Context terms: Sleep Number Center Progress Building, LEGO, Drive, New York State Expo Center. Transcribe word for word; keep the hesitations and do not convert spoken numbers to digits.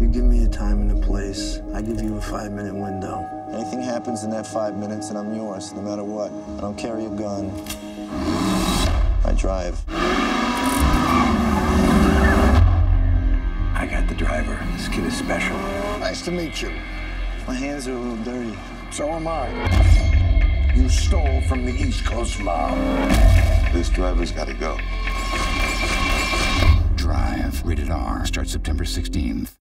You give me a time and a place, I give you a five-minute window. Anything happens in that five minutes and I'm yours, no matter what. I don't carry a gun. I drive. I got the driver. This kid is special. Nice to meet you. My hands are a little dirty. So am I. You stole from the East Coast mob. This driver's got to go. Drive, rated R, starts September sixteenth.